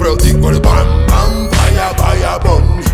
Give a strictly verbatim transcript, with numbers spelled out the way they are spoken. Pero digo el bam, bam, vaya, vaya, bom.